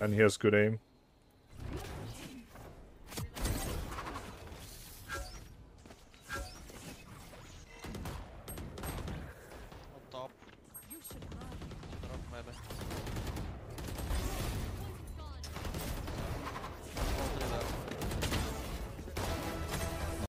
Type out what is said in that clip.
and he has good aim.